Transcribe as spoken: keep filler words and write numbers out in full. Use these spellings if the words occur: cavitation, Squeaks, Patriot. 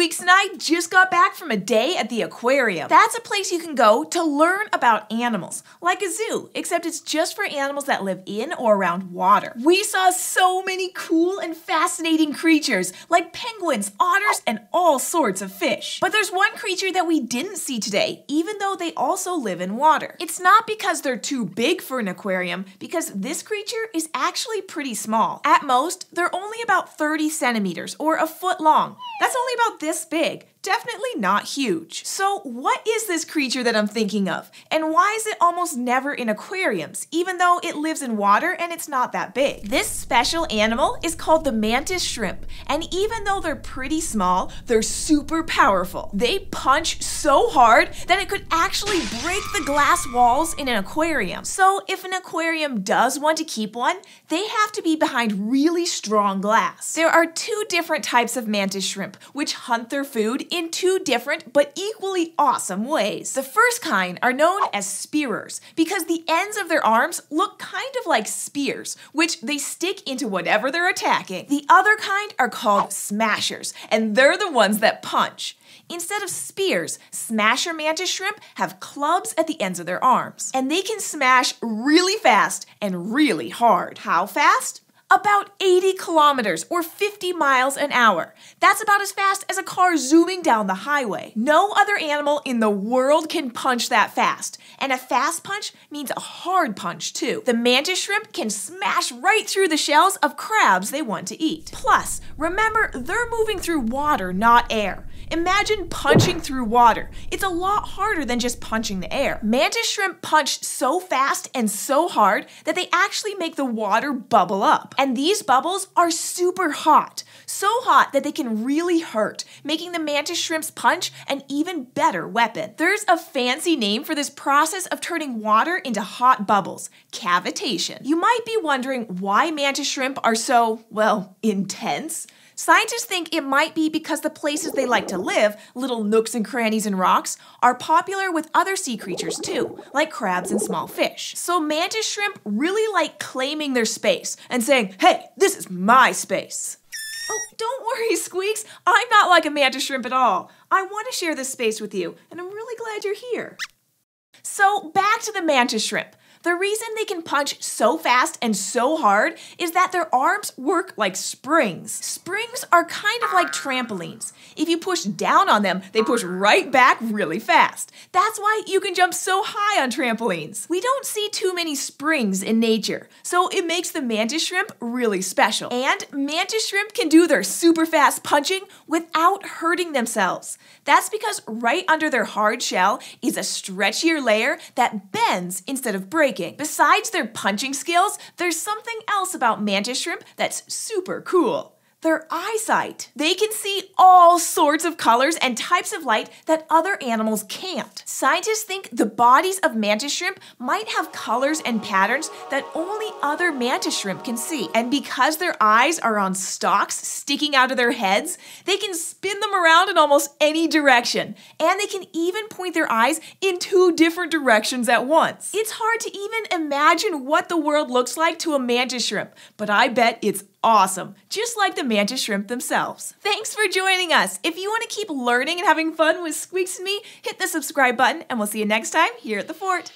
Squeaks and I just got back from a day at the aquarium. That's a place you can go to learn about animals, like a zoo, except it's just for animals that live in or around water. We saw so many cool and fascinating creatures, like penguins, otters, and all sorts of fish. But there's one creature that we didn't see today, even though they also live in water. It's not because they're too big for an aquarium, because this creature is actually pretty small. At most, they're only about thirty centimeters or a foot long. That's only about this big. Definitely not huge. So what is this creature that I'm thinking of? And why is it almost never in aquariums, even though it lives in water and it's not that big? This special animal is called the mantis shrimp. And even though they're pretty small, they're super powerful. They punch so hard that it could actually break the glass walls in an aquarium. So if an aquarium does want to keep one, they have to be behind really strong glass. There are two different types of mantis shrimp, which hunt their food in two different but equally awesome ways. The first kind are known as spearers because the ends of their arms look kind of like spears, which they stick into whatever they're attacking. The other kind are called smashers, and they're the ones that punch. Instead of spears, smasher mantis shrimp have clubs at the ends of their arms, and they can smash really fast and really hard. How fast? About eighty kilometers or fifty miles an hour. That's about as fast as a car zooming down the highway. No other animal in the world can punch that fast. And a fast punch means a hard punch too. The mantis shrimp can smash right through the shells of crabs they want to eat. Plus, remember, they're moving through water, not air. Imagine punching through water. It's a lot harder than just punching the air. Mantis shrimp punch so fast and so hard that they actually make the water bubble up. And these bubbles are super hot. So hot that they can really hurt, making the mantis shrimp's punch an even better weapon. There's a fancy name for this process of turning water into hot bubbles, cavitation. You might be wondering why mantis shrimp are so, well, intense. Scientists think it might be because the places they like to live, little nooks and crannies and rocks, are popular with other sea creatures too, like crabs and small fish. So mantis shrimp really like claiming their space and saying, hey, this is my space. Oh, don't worry, Squeaks. I'm not like a mantis shrimp at all. I want to share this space with you, and I'm really glad you're here. So back to the mantis shrimp. The reason they can punch so fast and so hard is that their arms work like springs. Springs are kind of like trampolines. If you push down on them, they push right back really fast. That's why you can jump so high on trampolines. We don't see too many springs in nature, so it makes the mantis shrimp really special. And mantis shrimp can do their super fast punching without hurting themselves. That's because right under their hard shell is a stretchier layer that bends instead of breaks. Besides their punching skills, there's something else about mantis shrimp that's super cool. Their eyesight. They can see all sorts of colors and types of light that other animals can't. Scientists think the bodies of mantis shrimp might have colors and patterns that only other mantis shrimp can see. And because their eyes are on stalks sticking out of their heads, they can spin them around in almost any direction. And they can even point their eyes in two different directions at once. It's hard to even imagine what the world looks like to a mantis shrimp, but I bet it's awesome, just like the mantis shrimp themselves. Thanks for joining us. If you want to keep learning and having fun with Squeaks and me, hit the subscribe button, and we'll see you next time here at the Fort.